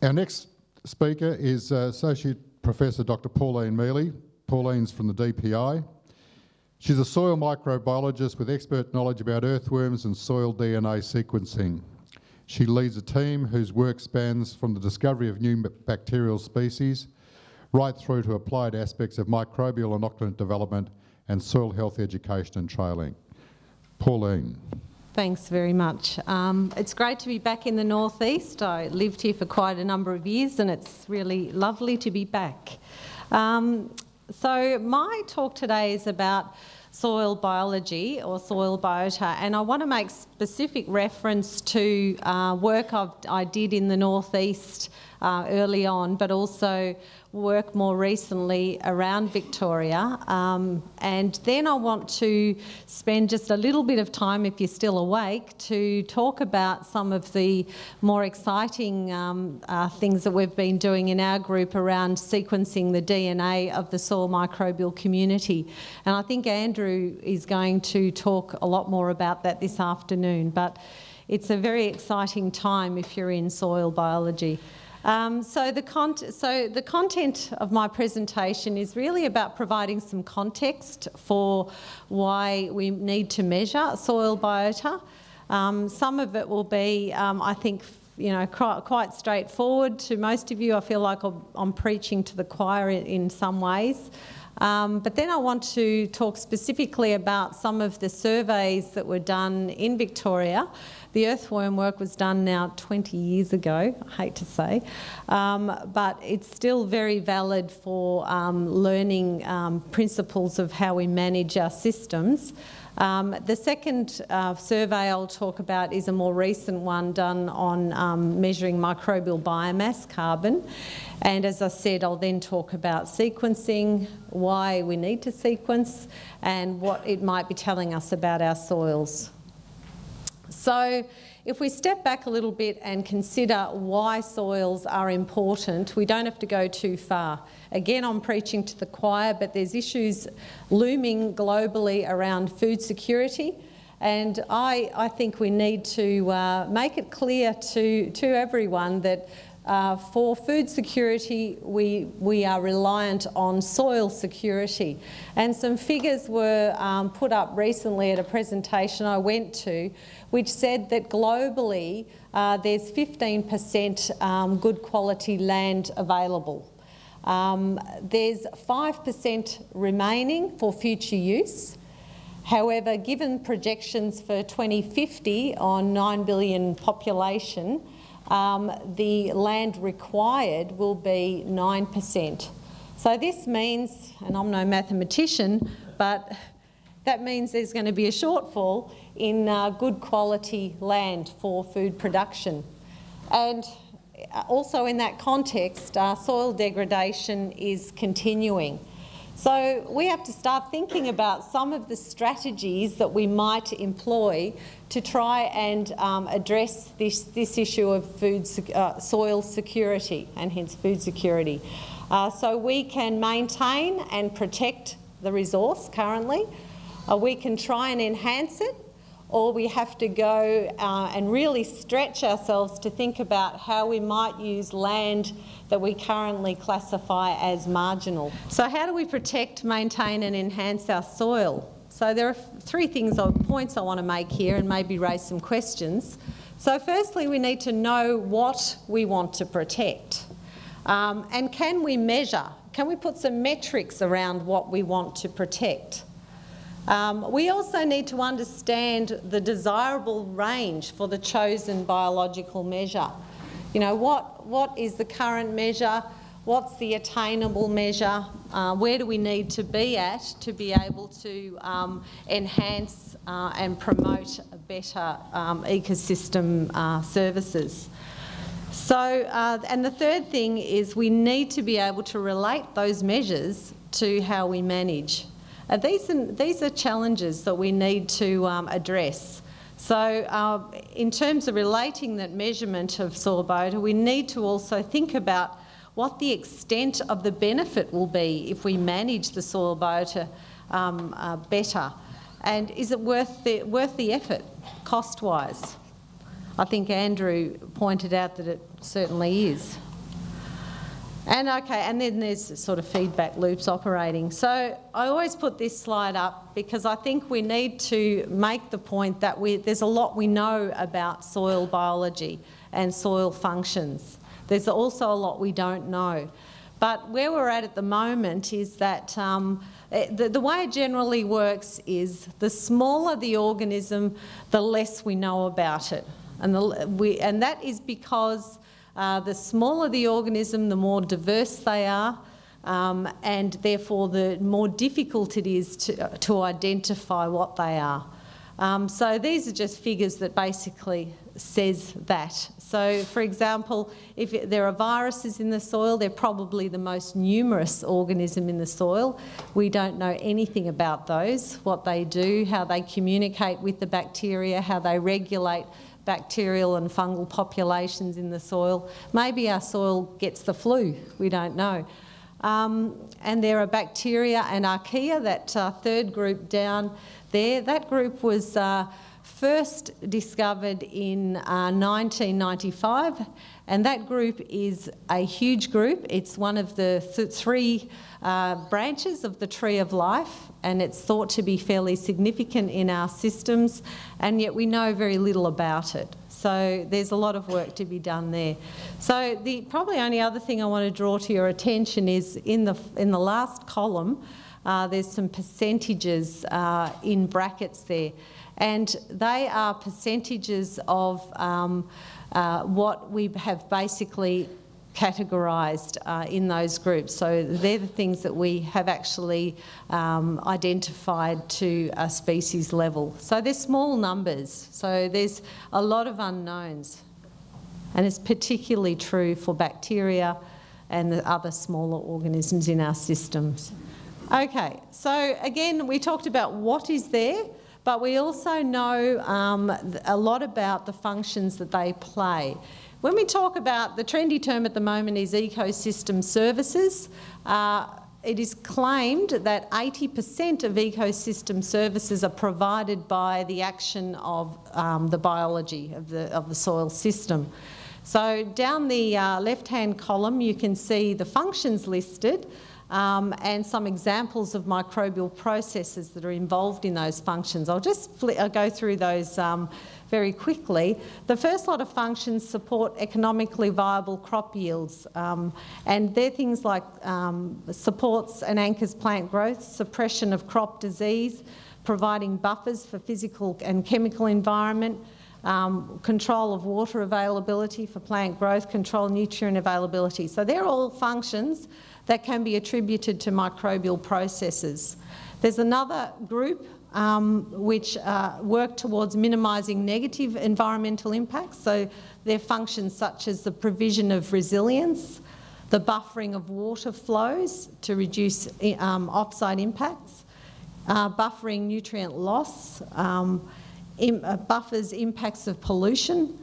Our next speaker is Associate Professor Dr. Pauline Mele. Pauline's from the DPI. She's a soil microbiologist with expert knowledge about earthworms and soil DNA sequencing. She leads a team whose work spans from the discovery of new bacterial species right through to applied aspects of microbial inoculant development and soil health education and training. Pauline. Thanks very much. It's great to be back in the northeast. I lived here for quite a number of years and it's really lovely to be back. So my talk today is about soil biology or soil biota, and I want to make specific reference to work I did in the northeast early on, but also work more recently around Victoria, and then I want to spend just a little bit of time, if you're still awake, to talk about some of the more exciting things that we've been doing in our group around sequencing the DNA of the soil microbial community. And I think Andrew is going to talk a lot more about that this afternoon, but it's a very exciting time if you're in soil biology. So the content of my presentation is really about providing some context for why we need to measure soil biota. Some of it will be, I think, you know, quite straightforward to most of you. I feel like I'm preaching to the choir in some ways. But then I want to talk specifically about some of the surveys that were done in Victoria. The earthworm work was done now 20 years ago, I hate to say, but it's still very valid for learning principles of how we manage our systems. The second survey I'll talk about is a more recent one done on measuring microbial biomass carbon. And as I said, I'll then talk about sequencing, why we need to sequence, and what it might be telling us about our soils. So if we step back a little bit and consider why soils are important, we don't have to go too far. Again, I'm preaching to the choir, but there's issues looming globally around food security. And I think we need to make it clear to everyone that for food security, we are reliant on soil security. And some figures were put up recently at a presentation I went to, which said that globally, there's 15% good quality land available. There's 5% remaining for future use. However, given projections for 2050 on 9 billion population, the land required will be 9%. So this means, and I'm no mathematician, but that means there's going to be a shortfall in good quality land for food production. And also in that context, soil degradation is continuing. So we have to start thinking about some of the strategies that we might employ to try and address this issue of soil security, and hence food security. So we can maintain and protect the resource currently. We can try and enhance it, or we have to go and really stretch ourselves to think about how we might use land that we currently classify as marginal. So how do we protect, maintain and enhance our soil? So there are three things or points I want to make here and maybe raise some questions. So firstly, we need to know what we want to protect. And can we measure? Can we put some metrics around what we want to protect? We also need to understand the desirable range for the chosen biological measure. You know, what is the current measure? What's the attainable measure? Where do we need to be at to be able to enhance and promote a better ecosystem services? So, and the third thing is we need to be able to relate those measures to how we manage. These are challenges that we need to address. So in terms of relating that measurement of soil biota, we need to also think about what the extent of the benefit will be if we manage the soil biota better. And is it worth the effort, cost-wise? I think Andrew pointed out that it certainly is. And okay, and then there's sort of feedback loops operating. So I always put this slide up because I think we need to make the point that there's a lot we know about soil biology and soil functions. There's also a lot we don't know. But where we're at the moment is that the way it generally works is the smaller the organism, the less we know about it. And, and that is because the smaller the organism, the more diverse they are, and therefore the more difficult it is to identify what they are. So these are just figures that basically says that. So for example, if there are viruses in the soil, they're probably the most numerous organism in the soil. We don't know anything about those, what they do, how they communicate with the bacteria, how they regulate bacterial and fungal populations in the soil. Maybe our soil gets the flu, we don't know. And there are bacteria and archaea, that third group down there. That group was first discovered in 1995, and that group is a huge group. It's one of the three branches of the tree of life, and it's thought to be fairly significant in our systems, and yet we know very little about it. So there's a lot of work to be done there. So the probably only other thing I want to draw to your attention is in the last column, there's some percentages in brackets there, and they are percentages of what we have basically categorised in those groups. So they're the things that we have actually identified to a species level. So they're small numbers. So there's a lot of unknowns. And it's particularly true for bacteria and the other smaller organisms in our systems. Okay, so again, we talked about what is there, but we also know a lot about the functions that they play. When we talk about, the trendy term at the moment is ecosystem services. It is claimed that 80% of ecosystem services are provided by the action of the biology of the soil system. So down the left-hand column, you can see the functions listed and some examples of microbial processes that are involved in those functions. I'll go through those very quickly. The first lot of functions support economically viable crop yields, and they're things like supports and anchors plant growth, suppression of crop disease, providing buffers for physical and chemical environment, control of water availability for plant growth, control nutrient availability. So they're all functions that can be attributed to microbial processes. There's another group which work towards minimising negative environmental impacts. So their functions such as the provision of resilience, the buffering of water flows to reduce offsite impacts, buffering nutrient loss, buffers impacts of pollution,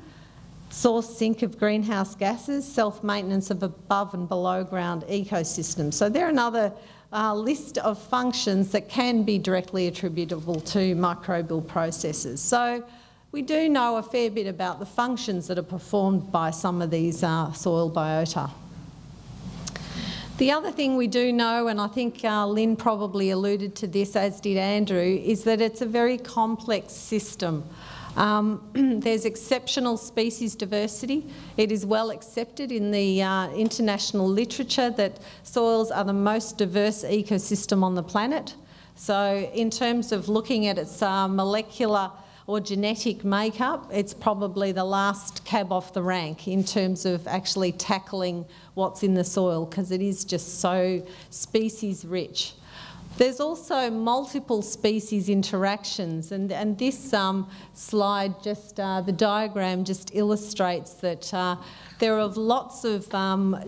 source sink of greenhouse gases, self-maintenance of above and below ground ecosystems. So they're another list of functions that can be directly attributable to microbial processes. So we do know a fair bit about the functions that are performed by some of these soil biota. The other thing we do know, and I think Lynn probably alluded to this, as did Andrew, is that it's a very complex system. There's exceptional species diversity. It is well accepted in the international literature that soils are the most diverse ecosystem on the planet. So in terms of looking at its molecular or genetic makeup, it's probably the last cab off the rank in terms of actually tackling what's in the soil, because it is just so species rich. There's also multiple species interactions, and this slide, just the diagram just illustrates that there are lots of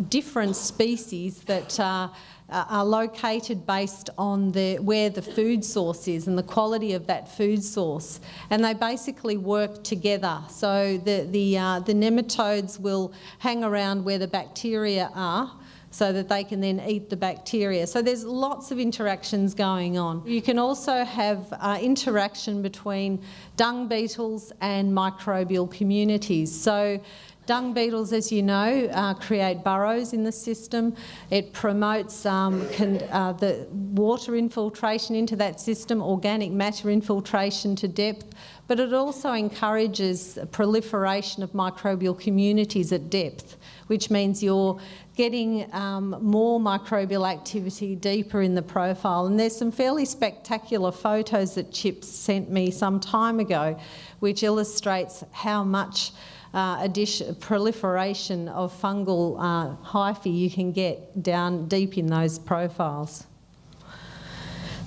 different species that are located based on where the food source is and the quality of that food source, and they basically work together. So the nematodes will hang around where the bacteria are, so that they can then eat the bacteria. So there's lots of interactions going on. You can also have interaction between dung beetles and microbial communities. So Dung beetles, as you know, create burrows in the system. It promotes the water infiltration into that system, organic matter infiltration to depth, but it also encourages proliferation of microbial communities at depth, which means you're getting more microbial activity deeper in the profile. And there's some fairly spectacular photos that Chip sent me some time ago, which illustrates how much proliferation of fungal hyphae you can get down deep in those profiles.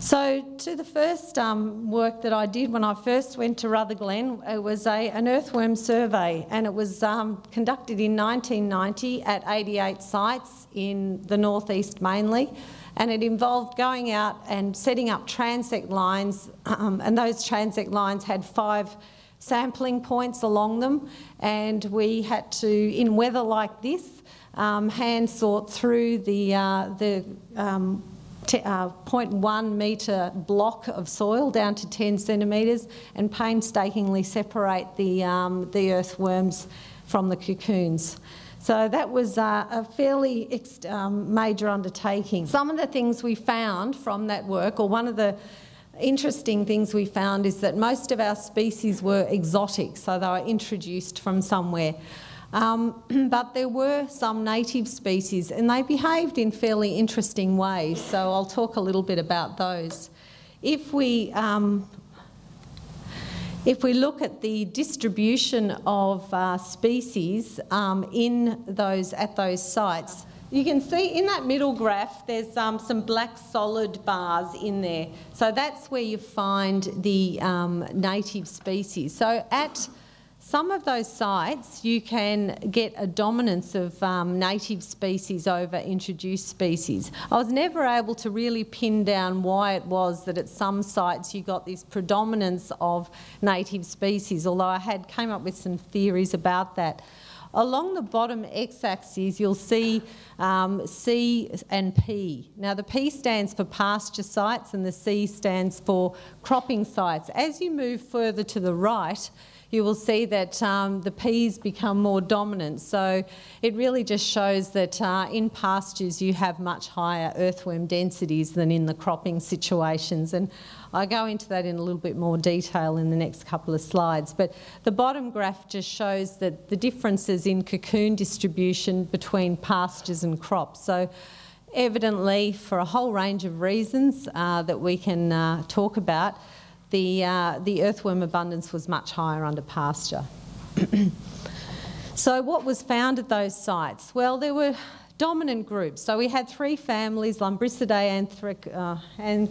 So to the first work that I did when I first went to Rutherglen, it was an earthworm survey, and it was conducted in 1990 at 88 sites in the northeast mainly, and it involved going out and setting up transect lines, and those transect lines had 5 sampling points along them, and we had to, in weather like this, hand sort through the 0.1 metre block of soil down to 10 centimetres and painstakingly separate the earthworms from the cocoons. So that was a fairly major undertaking. Some of the things we found from that work, or one of the interesting things we found, is that most of our species were exotic, so they were introduced from somewhere. But there were some native species, and they behaved in fairly interesting ways, so I'll talk a little bit about those. If we look at the distribution of species at those sites, you can see in that middle graph there's some black solid bars in there. So that's where you find the native species. So at some of those sites, you can get a dominance of native species over introduced species. I was never able to really pin down why it was that at some sites you got this predominance of native species, although I came up with some theories about that. Along the bottom x-axis, you'll see C and P. Now, the P stands for pasture sites and the C stands for cropping sites. As you move further to the right, you will see that the P's become more dominant. So it really just shows that in pastures you have much higher earthworm densities than in the cropping situations. And I go into that in a little bit more detail in the next couple of slides. But the bottom graph just shows that the differences in cocoon distribution between pastures and crops. So evidently, for a whole range of reasons that we can talk about, the earthworm abundance was much higher under pasture. So what was found at those sites? Well, there were dominant groups. So we had 3 families, Lumbricidae, and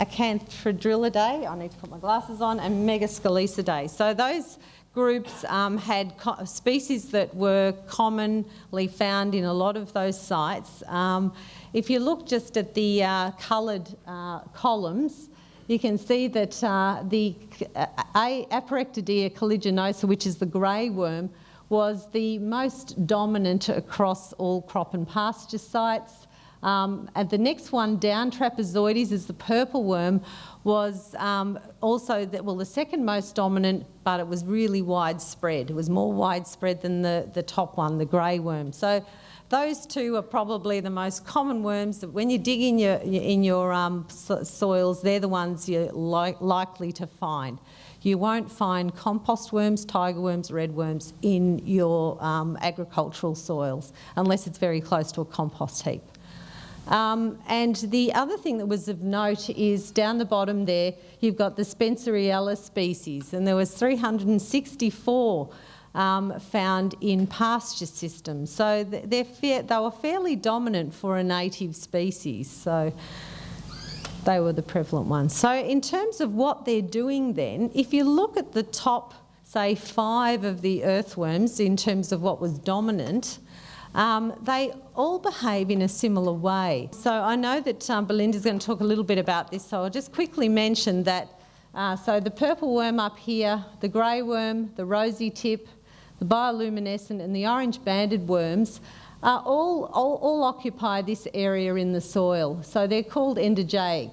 Acanthradrilidae, I need to put my glasses on, and Megascalisidae. So those groups had species that were commonly found in a lot of those sites. If you look just at the coloured columns, you can see that the Aporrectodea caliginosa, which is the grey worm, was the most dominant across all crop and pasture sites. And the next one down, trapezoides, is the purple worm, was also the second most dominant, but it was really widespread. It was more widespread than the top one, the grey worm. So those two are probably the most common worms that when you dig in your soils, they're the ones you're likely to find. You won't find compost worms, tiger worms, red worms in your agricultural soils unless it's very close to a compost heap. And the other thing that was of note is down the bottom there, you've got the Spenceriella species, and there was 364 found in pasture systems. So they were fairly dominant for a native species, so they were the prevalent ones. So in terms of what they're doing then, if you look at the top, say, 5 of the earthworms in terms of what was dominant, they all behave in a similar way. So I know that Belinda's going to talk a little bit about this, so I'll just quickly mention that so the purple worm up here, the grey worm, the rosy tip, the bioluminescent and the orange-banded worms all occupy this area in the soil. So they're called endogeic,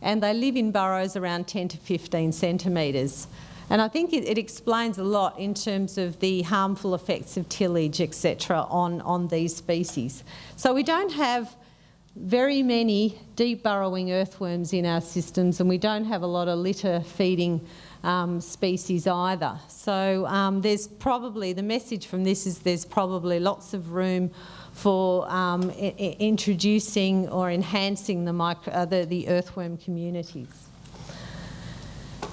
and they live in burrows around 10 to 15 centimetres. And I think it explains a lot in terms of the harmful effects of tillage, etc., on these species. So we don't have very many deep burrowing earthworms in our systems, and we don't have a lot of litter feeding species either. So there's probably, the message from this is there's probably lots of room for introducing or enhancing the earthworm communities.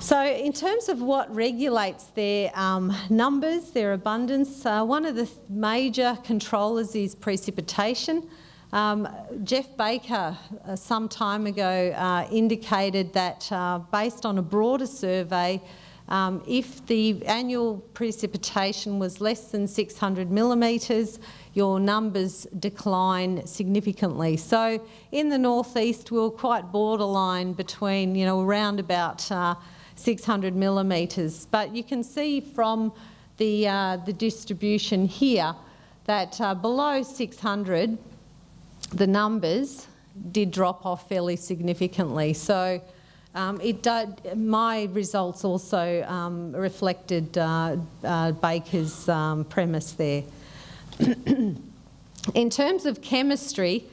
So in terms of what regulates their numbers, their abundance, one of the major controllers is precipitation. Jeff Baker some time ago indicated that based on a broader survey, if the annual precipitation was less than 600 millimetres, your numbers decline significantly. So in the northeast, we're quite borderline between, you know, around about 600 millimetres. But you can see from the distribution here that below 600, the numbers did drop off fairly significantly. So my results also reflected Baker's premise there. In terms of chemistry,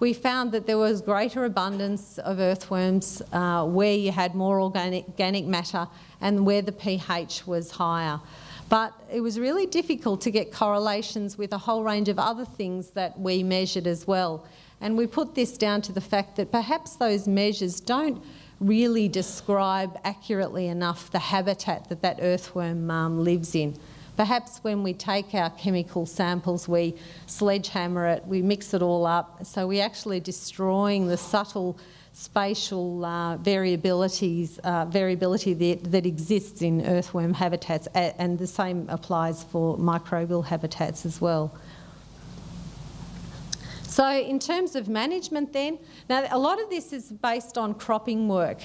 we found that there was greater abundance of earthworms where you had more organic matter and where the pH was higher. But it was really difficult to get correlations with a whole range of other things that we measured as well. And we put this down to the fact that perhaps those measures don't really describe accurately enough the habitat that that earthworm lives in. Perhaps when we take our chemical samples, we sledgehammer it, we mix it all up, so we're actually destroying the subtle spatial variability that exists in earthworm habitats, and the same applies for microbial habitats as well. So in terms of management then, now a lot of this is based on cropping work.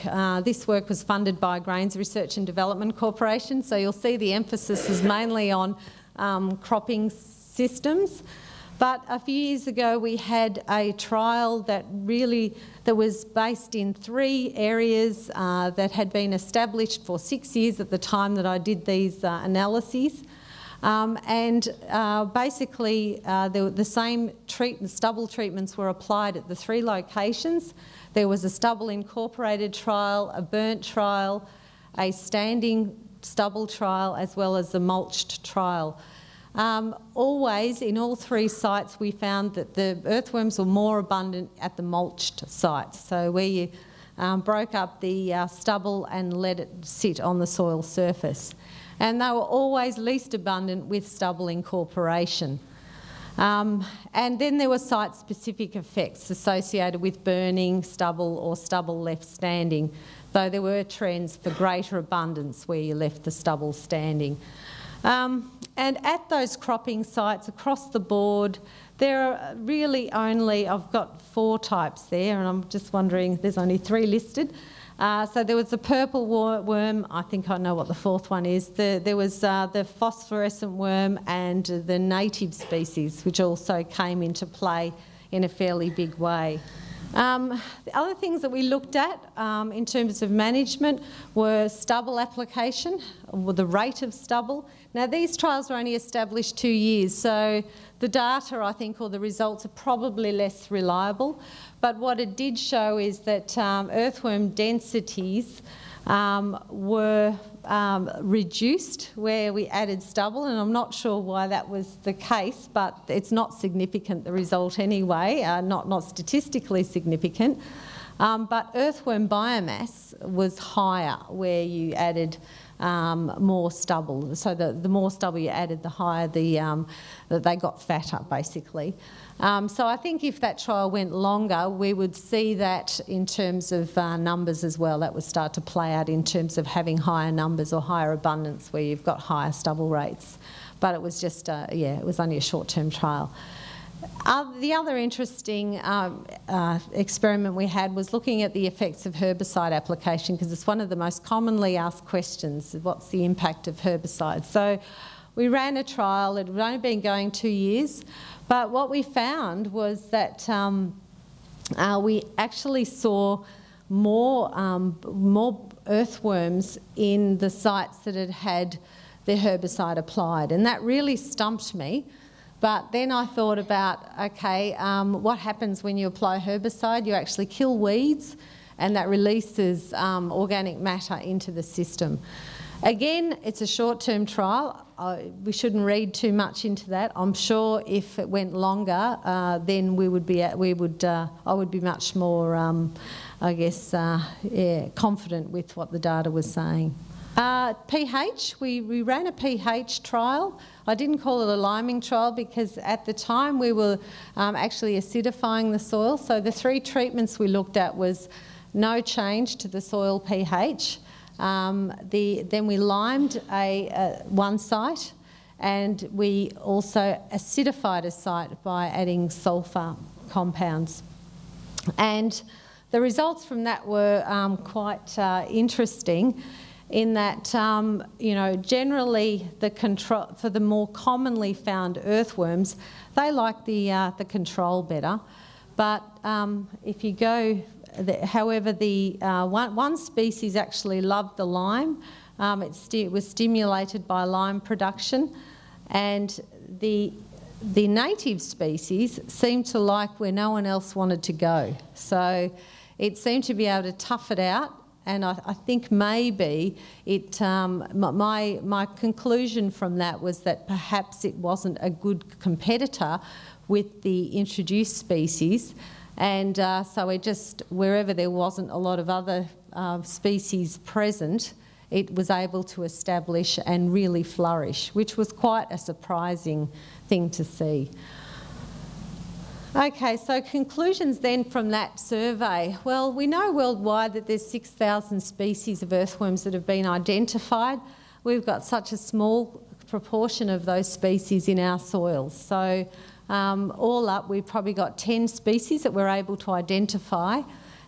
This work was funded by Grains Research and Development Corporation, so you'll see the emphasis is mainly on cropping systems. But a few years ago we had a trial that was based in three areas that had been established for 6 years at the time that I did these analyses. Basically the same stubble treatments were applied at the three locations. There was a stubble incorporated trial, a burnt trial, a standing stubble trial, as well as a mulched trial. Always, in all three sites, we found that the earthworms were more abundant at the mulched sites, so where you broke up the stubble and let it sit on the soil surface. And they were always least abundant with stubble incorporation. And then there were site-specific effects associated with burning stubble or stubble left standing, though there were trends for greater abundance where you left the stubble standing. And at those cropping sites across the board, there are really only, I've got four types there, and I'm just wondering, there's only three listed. So there was the purple worm, I think I know what the fourth one is. There was the phosphorescent worm and the native species, which also came into play in a fairly big way. The other things that we looked at in terms of management were stubble application, or the rate of stubble. Now these trials were only established 2 years, so the data, I think, or the results are probably less reliable. But what it did show is that earthworm densities were reduced where we added stubble, and I'm not sure why that was the case, but it's not significant, the result anyway, not statistically significant. But earthworm biomass was higher where you added more stubble. So the more stubble you added, the higher that they got fatter, basically. So I think if that trial went longer, we would see that in terms of numbers as well. That would start to play out in terms of having higher numbers or higher abundance where you've got higher stubble rates. But it was just, it was only a short-term trial. The other interesting experiment we had was looking at the effects of herbicide application, because it's one of the most commonly asked questions, what's the impact of herbicides? So we ran a trial, it had only been going 2 years, but what we found was that we actually saw more earthworms in the sites that had had their herbicide applied, and that really stumped me. But then I thought about, okay, what happens when you apply herbicide? You actually kill weeds, and that releases organic matter into the system. Again, it's a short-term trial. We shouldn't read too much into that. I'm sure if it went longer, then we would be at, I would be much more, confident with what the data was saying. pH, we ran a pH trial. I didn't call it a liming trial because at the time we were actually acidifying the soil. So the three treatments we looked at was no change to the soil pH. Then we limed one site, and we also acidified a site by adding sulphur compounds. And the results from that were quite interesting, in that, you know, generally the control, for the more commonly found earthworms, they like the control better. But if you go, however, one species actually loved the lime. It was stimulated by lime production, and the native species seemed to like where no one else wanted to go. So it seemed to be able to tough it out. And I think maybe it, my conclusion from that was that perhaps it wasn't a good competitor with the introduced species. And so it just, wherever there wasn't a lot of other species present, it was able to establish and really flourish, which was quite a surprising thing to see. Okay, so conclusions then from that survey. Well, we know worldwide that there's 6,000 species of earthworms that have been identified. We've got such a small proportion of those species in our soils. So all up, we've probably got 10 species that we're able to identify,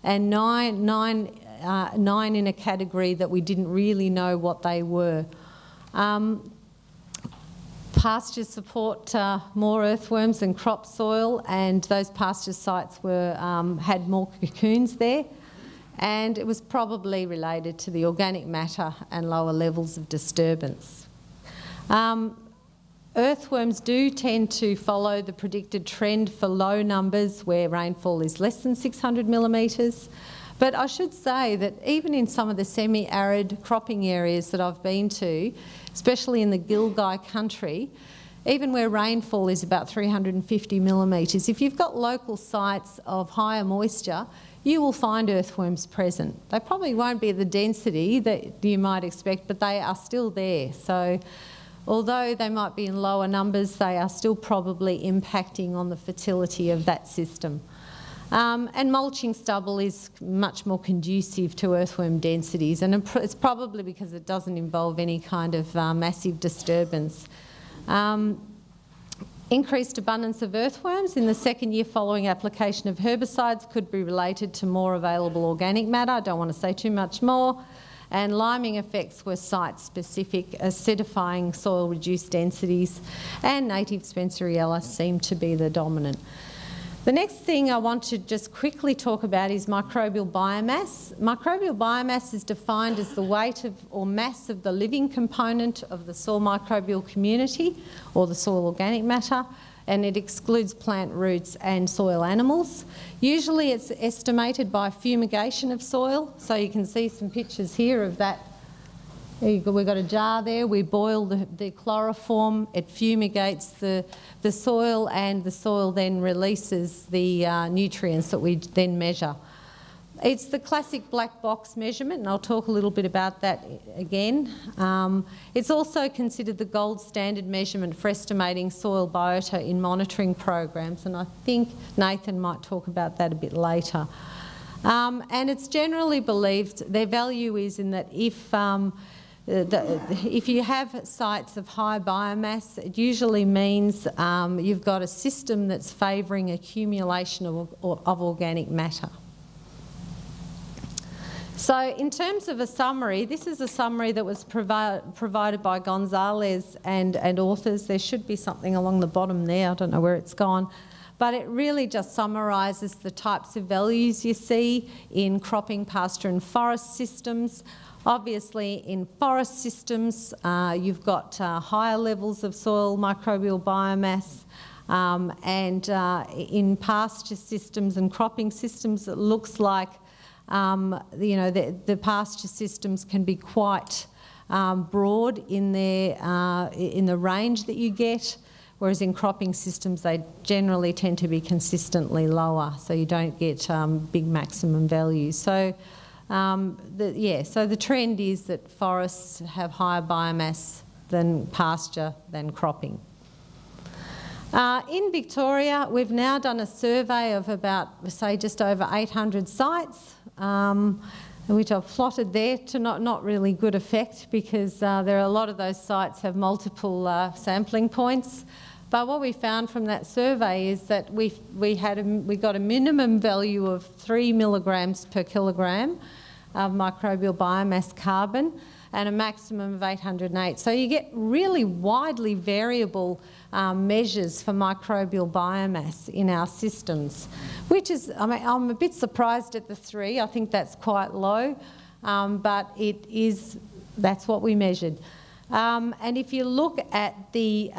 and nine in a category that we didn't really know what they were. Pastures support more earthworms than crop soil, and those pasture sites were, had more cocoons there, and it was probably related to the organic matter and lower levels of disturbance. Earthworms do tend to follow the predicted trend for low numbers where rainfall is less than 600 millimetres. But I should say that even in some of the semi-arid cropping areas that I've been to, especially in the Gilgai country, even where rainfall is about 350 millimetres, if you've got local sites of higher moisture, you will find earthworms present. They probably won't be the density that you might expect, but they are still there. So although they might be in lower numbers, they are still probably impacting on the fertility of that system. And mulching stubble is much more conducive to earthworm densities, and it's probably because it doesn't involve any kind of massive disturbance. Increased abundance of earthworms in the second year following application of herbicides could be related to more available organic matter. I don't want to say too much more. And liming effects were site-specific, acidifying soil reduced densities, and native Spenceriella seemed to be the dominant. The next thing I want to just quickly talk about is microbial biomass. Microbial biomass is defined as the weight of or mass of the living component of the soil microbial community or the soil organic matter, and it excludes plant roots and soil animals. Usually it's estimated by fumigation of soil, so you can see some pictures here of that. We've got a jar there, we boil the chloroform, it fumigates the soil, and the soil then releases the nutrients that we then measure. It's the classic black box measurement, and I'll talk a little bit about that again. It's also considered the gold standard measurement for estimating soil biota in monitoring programs, and I think Nathan might talk about that a bit later. And it's generally believed, their value is in that if you have sites of high biomass, it usually means you've got a system that's favouring accumulation of organic matter. So in terms of a summary, this is a summary that was provided by Gonzalez and authors. There should be something along the bottom there. I don't know where it's gone. but it really just summarises the types of values you see in cropping, pasture and forest systems. Obviously, in forest systems, you've got higher levels of soil microbial biomass, and in pasture systems and cropping systems, it looks like the pasture systems can be quite broad in their in the range that you get, whereas in cropping systems they generally tend to be consistently lower, so you don't get big maximum values. So so the trend is that forests have higher biomass than pasture than cropping. In Victoria, we've now done a survey of about, say, just over 800 sites, which I've plotted there to not really good effect, because there are a lot of those sites have multiple sampling points. But what we found from that survey is that we got a minimum value of 3 mg/kg of microbial biomass carbon, and a maximum of 808. So you get really widely variable measures for microbial biomass in our systems, which is, I mean, I'm a bit surprised at the 3. I think that's quite low, but it is, that's what we measured. And if you look at the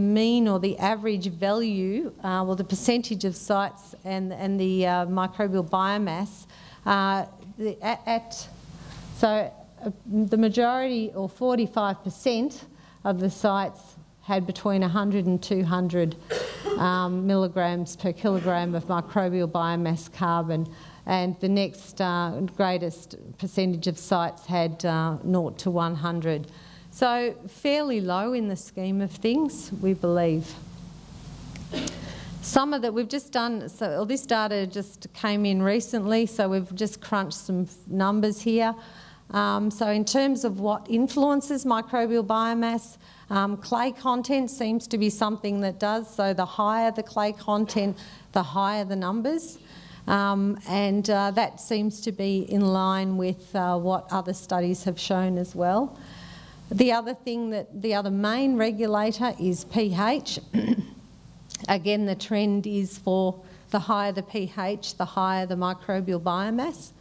mean or the average value, or the percentage of sites and the microbial biomass, the majority, or 45% of the sites, had between 100 and 200 mg/kg of microbial biomass carbon, and the next greatest percentage of sites had 0 to 100. So fairly low in the scheme of things, we believe. Some of that we've just done, so all this data just came in recently, so we've just crunched some numbers here. So in terms of what influences microbial biomass, clay content seems to be something that does, so the higher the clay content, the higher the numbers. And that seems to be in line with what other studies have shown as well. The other main regulator is pH. Again, the trend is for the higher the pH, the higher the microbial biomass.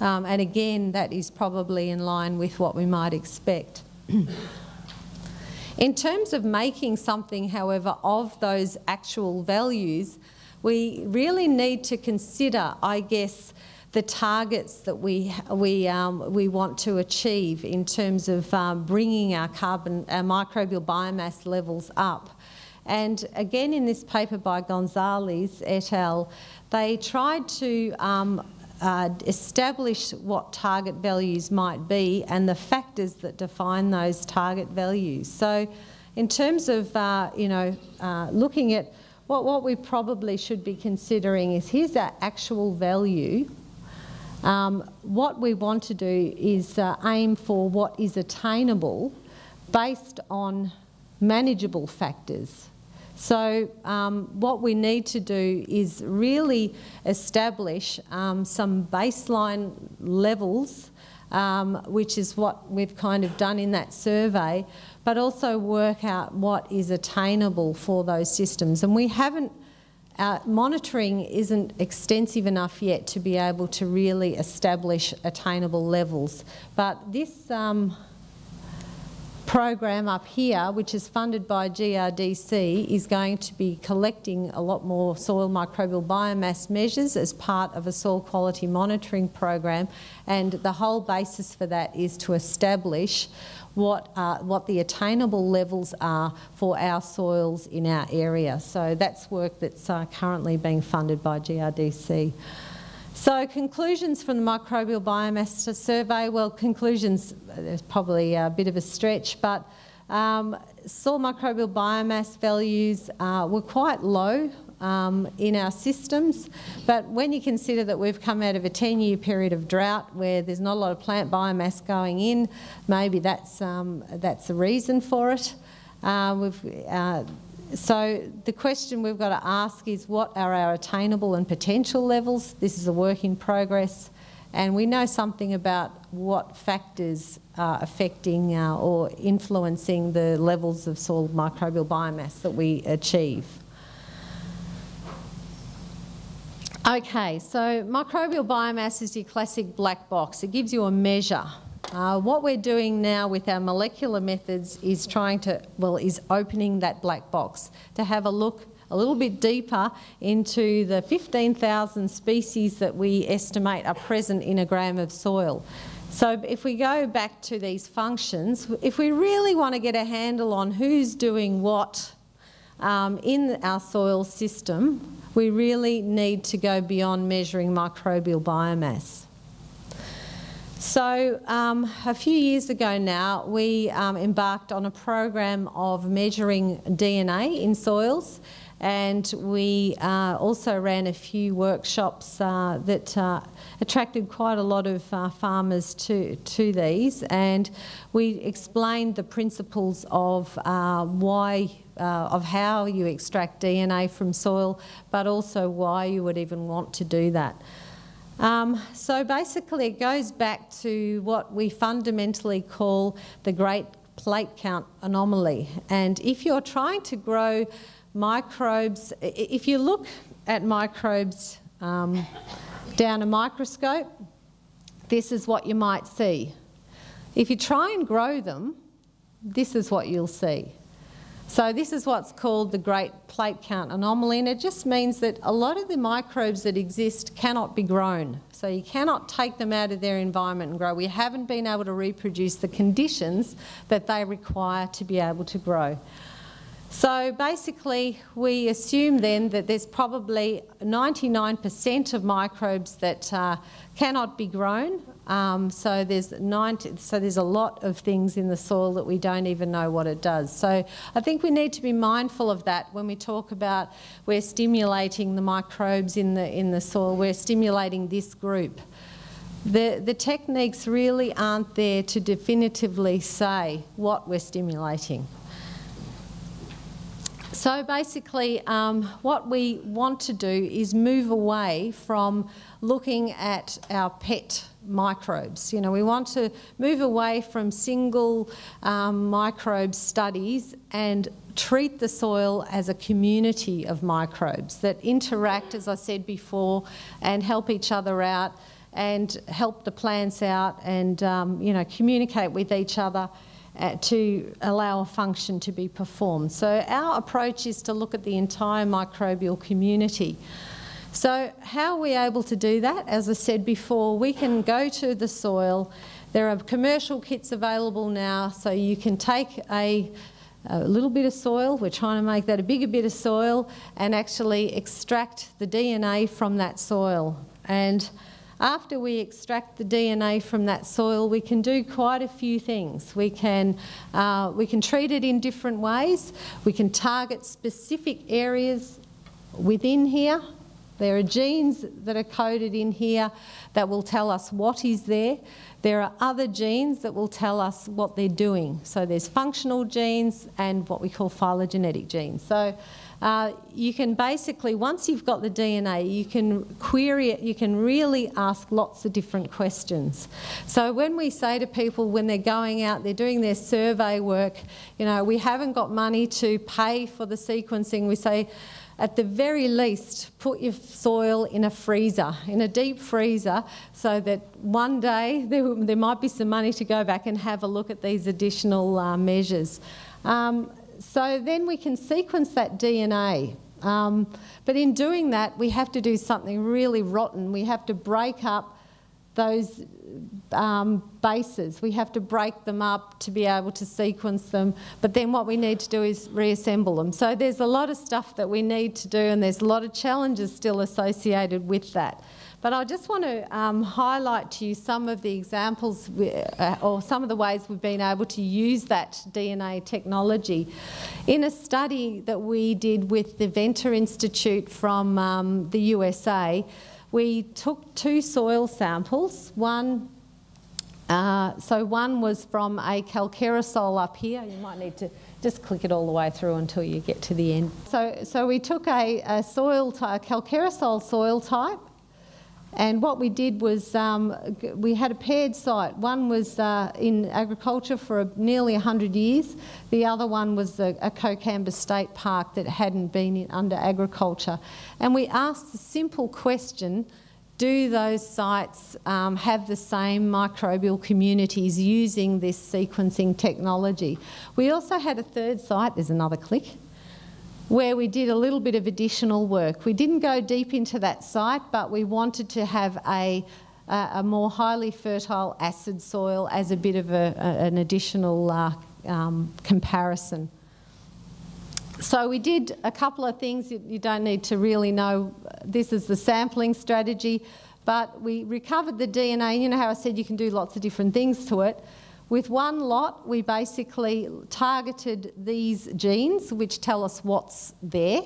And again, that is probably in line with what we might expect. In terms of making something, however, of those actual values, we really need to consider, I guess, the targets that we want to achieve in terms of bringing our microbial biomass levels up. And again, in this paper by Gonzalez et al, they tried to establish what target values might be and the factors that define those target values. So in terms of looking at what we probably should be considering is, here's our actual value. What we want to do is aim for what is attainable based on manageable factors. So what we need to do is really establish some baseline levels, which is what we've kind of done in that survey, but also work out what is attainable for those systems. And we haven't, monitoring isn't extensive enough yet to be able to really establish attainable levels. But this program up here, which is funded by GRDC, is going to be collecting a lot more soil microbial biomass measures as part of a soil quality monitoring program, and the whole basis for that is to establish what the attainable levels are for our soils in our area. So that's work that's currently being funded by GRDC. So conclusions from the microbial biomass survey, well, conclusions is probably a bit of a stretch, but soil microbial biomass values were quite low in our systems, but when you consider that we've come out of a 10-year period of drought where there's not a lot of plant biomass going in, maybe that's the reason for it. So the question we've got to ask is, what are our attainable and potential levels? This is a work in progress, and we know something about what factors are affecting or influencing the levels of soil microbial biomass that we achieve. Okay, so microbial biomass is your classic black box. It gives you a measure. What we're doing now with our molecular methods is trying to, well, is opening that black box to have a look a little bit deeper into the 15,000 species that we estimate are present in a gram of soil. So if we go back to these functions, if we really want to get a handle on who's doing what in our soil system, we really need to go beyond measuring microbial biomass. So a few years ago now, we embarked on a program of measuring DNA in soils, and we also ran a few workshops that attracted quite a lot of farmers to these, and we explained the principles of how you extract DNA from soil, but also why you would even want to do that. So basically it goes back to what we fundamentally call the Great Plate Count Anomaly. And if you're trying to grow microbes, if you look at microbes down a microscope, this is what you might see. If you try and grow them, this is what you'll see. So this is what's called the Great Plate Count Anomaly, and it just means that a lot of the microbes that exist cannot be grown. So you cannot take them out of their environment and grow. We haven't been able to reproduce the conditions that they require to be able to grow. So basically, we assume then that there's probably 99% of microbes that cannot be grown. So there's a lot of things in the soil that we don't even know what it does. So I think we need to be mindful of that when we talk about we're stimulating the microbes in the soil. We're stimulating this group. The techniques really aren't there to definitively say what we're stimulating. So basically, what we want to do is move away from looking at our pet microbes. You know, we want to move away from single microbe studies and treat the soil as a community of microbes that interact, as I said before, and help each other out and help the plants out and, you know, communicate with each other to allow a function to be performed. So our approach is to look at the entire microbial community. So how are we able to do that? As I said before, we can go to the soil. There are commercial kits available now, so you can take a little bit of soil, we're trying to make that a bigger bit of soil, and actually extract the DNA from that soil. And after we extract the DNA from that soil, we can do quite a few things. We can treat it in different ways. We can target specific areas within here. There are genes that are coded in here that will tell us what is there. There are other genes that will tell us what they're doing. So there's functional genes and what we call phylogenetic genes. So you can basically, once you've got the DNA, you can query it, you can really ask lots of different questions. So when we say to people when they're going out, they're doing their survey work, you know, we haven't got money to pay for the sequencing, we say, at the very least, put your soil in a freezer, in a deep freezer, so that one day there might be some money to go back and have a look at these additional measures. So then we can sequence that DNA. But in doing that, we have to do something really rotten. We have to break up those bases. We have to break them up to be able to sequence them. But then what we need to do is reassemble them. So there's a lot of stuff that we need to do, and there's a lot of challenges still associated with that. But I just want to highlight to you some of the examples or some of the ways we've been able to use that DNA technology. In a study that we did with the Venter Institute from the USA, we took two soil samples. One was from a calcarisol up here. You might need to just click it all the way through until you get to the end. So we took a calcarisol soil type, And what we did was we had a paired site. One was in agriculture for nearly 100 years. The other one was a Cocamba State Park that hadn't been in, under agriculture. And we asked the simple question, do those sites have the same microbial communities using this sequencing technology? We also had a third site, there's another click, where we did a little bit of additional work. We didn't go deep into that site, but we wanted to have a more highly fertile acid soil as a bit of an additional comparison. So we did a couple of things. You don't need to really know. This is the sampling strategy, but we recovered the DNA. You know how I said you can do lots of different things to it. With one lot, we basically targeted these genes, which tell us what's there.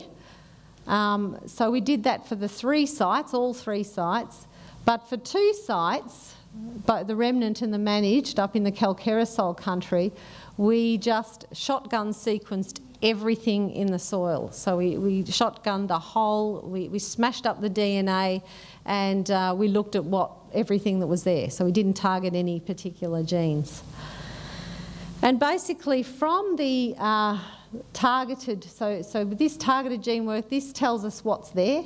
So we did that for the three sites, all three sites. But for two sites, both the remnant and the managed, up in the Calcarisol country, we just shotgun sequenced everything in the soil. So we shotgunned the whole, we smashed up the DNA, and we looked at everything that was there. So we didn't target any particular genes. And basically from the targeted, so with this targeted gene work, this tells us what's there.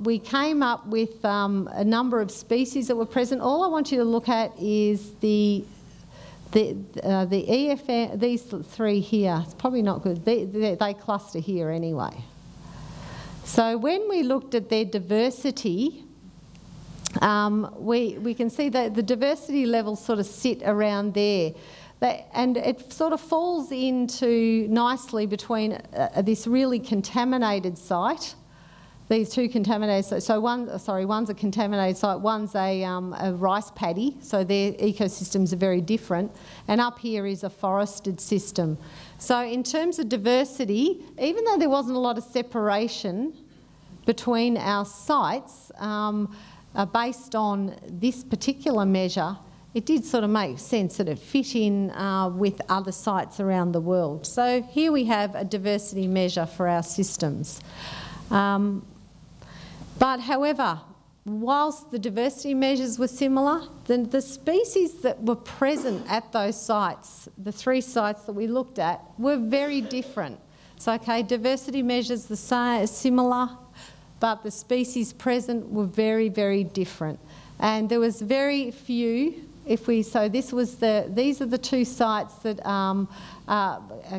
We came up with a number of species that were present. All I want you to look at is the EFM, these three here. It's probably not good. They cluster here anyway. So when we looked at their diversity, we can see that the diversity levels sort of sit around there. And it sort of falls into nicely between this really contaminated site, these two contaminated sites. So one's a contaminated site, one's a rice paddy, so their ecosystems are very different. And up here is a forested system. So in terms of diversity, even though there wasn't a lot of separation between our sites, based on this particular measure, it did sort of make sense that it fit in with other sites around the world. So here we have a diversity measure for our systems. But however, whilst the diversity measures were similar, then the species that were present at those sites, the three sites that we looked at, were very different. So okay, diversity measures the same, similar, but the species present were very, very different. And there was very few, so this was these are the two sites that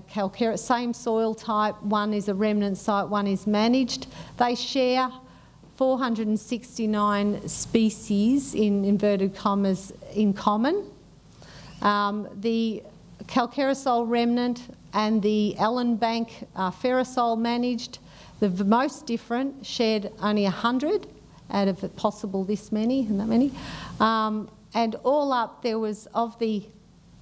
calcareous, same soil type, one is a remnant site, one is managed. They share 469 species, in inverted commas, in common. The calcarisol remnant and the Allenbank ferrisol managed, the most different, shared only 100 out of possible this many and that many. And all up, there was, of the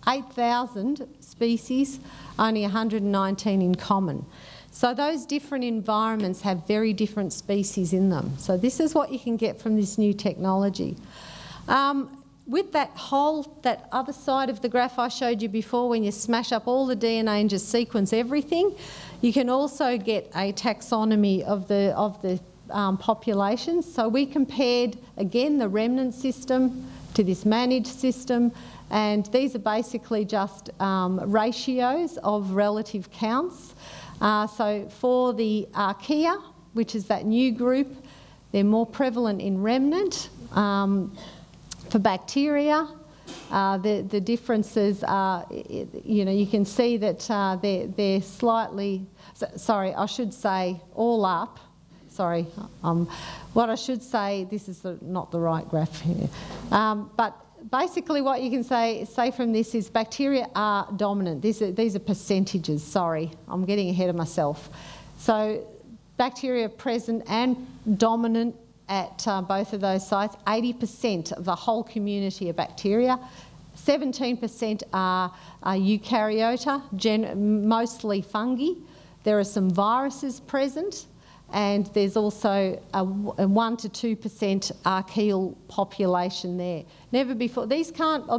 8,000 species, only 119 in common. So those different environments have very different species in them. So this is what you can get from this new technology. With that other side of the graph I showed you before, when you smash up all the DNA and just sequence everything, you can also get a taxonomy of the populations. So we compared, again, the remnant system to this managed system, and these are basically just ratios of relative counts. So for the archaea, which is that new group, they're more prevalent in remnant. For bacteria, the differences are, you know, you can see that they're slightly, sorry, I should say all up, sorry, what I should say, this is not the right graph here, but basically what you can say from this is bacteria are dominant. These are percentages, sorry, I'm getting ahead of myself. So bacteria present and dominant at both of those sites, 80% of the whole community of bacteria, 17% are eukaryota, mostly fungi. There are some viruses present, and there's also a 1 to 2% archaeal population there. Never before,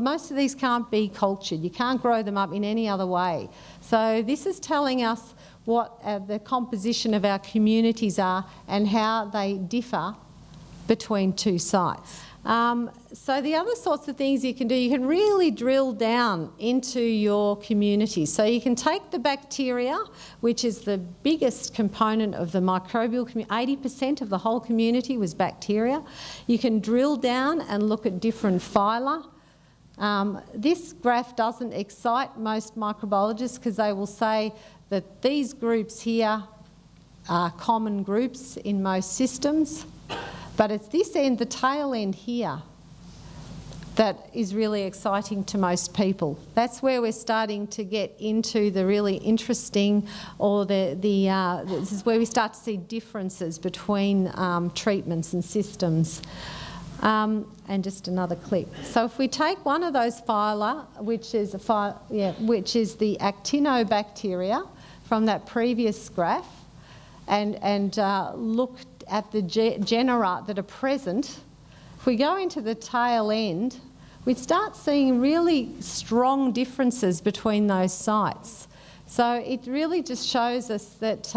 most of these can't be cultured. You can't grow them up in any other way. So this is telling us what the composition of our communities are and how they differ between two sites. So the other sorts of things you can do, you can really drill down into your community. So you can take the bacteria, which is the biggest component of the microbial community, 80% of the whole community was bacteria. You can drill down and look at different phyla. This graph doesn't excite most microbiologists because they will say that these groups here are common groups in most systems. But it's this end, the tail end here, that is really exciting to most people. That's where we're starting to get into the really interesting, or this is where we start to see differences between treatments and systems. And just another clip. So if we take one of those phyla, which is the actinobacteria from that previous graph, and look at the genera that are present, if we go into the tail end, we start seeing really strong differences between those sites. So it really just shows us that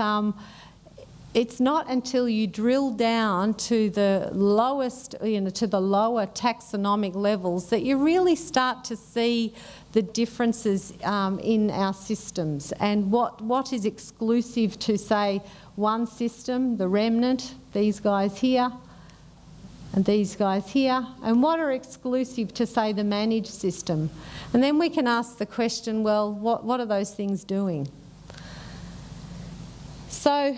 it's not until you drill down to the lowest, to the lower taxonomic levels that you really start to see the differences in our systems and what is exclusive to, say, one system, the remnant, these guys here, and these guys here, and what are exclusive to, say, the managed system. And then we can ask the question, well, what are those things doing? So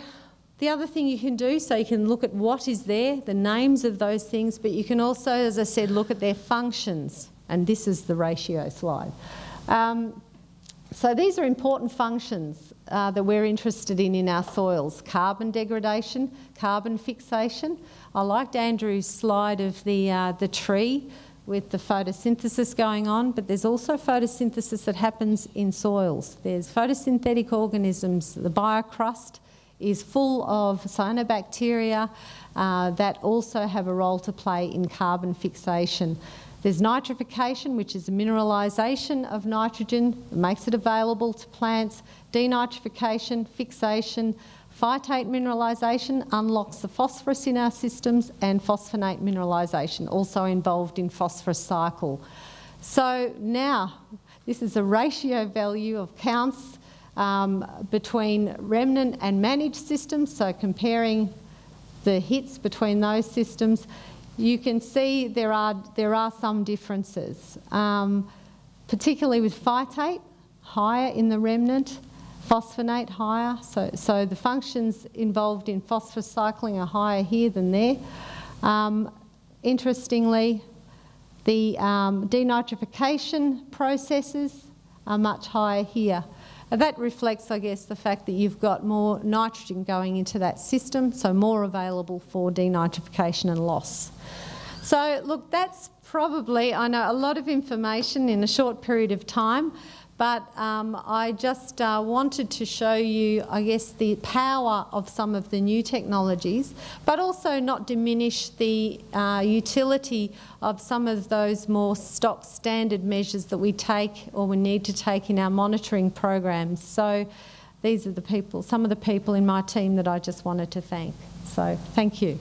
the other thing you can do, so you can look at what is there, the names of those things, but you can also, as I said, look at their functions. And this is the ratio slide. So these are important functions that we're interested in our soils. Carbon degradation, carbon fixation. I liked Andrew's slide of the tree with the photosynthesis going on, but there's also photosynthesis that happens in soils. There's photosynthetic organisms, the biocrust is full of cyanobacteria that also have a role to play in carbon fixation. There's nitrification, which is the mineralisation of nitrogen, it makes it available to plants. Denitrification, fixation, phytate mineralisation unlocks the phosphorus in our systems, and phosphonate mineralisation, also involved in phosphorus cycle. So now, this is a ratio value of counts between remnant and managed systems, so comparing the hits between those systems, you can see there are some differences, particularly with phytate, higher in the remnant, phosphonate higher, so the functions involved in phosphorus cycling are higher here than there. Interestingly, the denitrification processes are much higher here. And that reflects, I guess, the fact that you've got more nitrogen going into that system, so more available for denitrification and loss. So, look, that's probably, I know, a lot of information in a short period of time, but I just wanted to show you, I guess, the power of some of the new technologies, but also not diminish the utility of some of those more stock standard measures that we take or we need to take in our monitoring programs. So these are the people, some of the people in my team that I just wanted to thank. So thank you.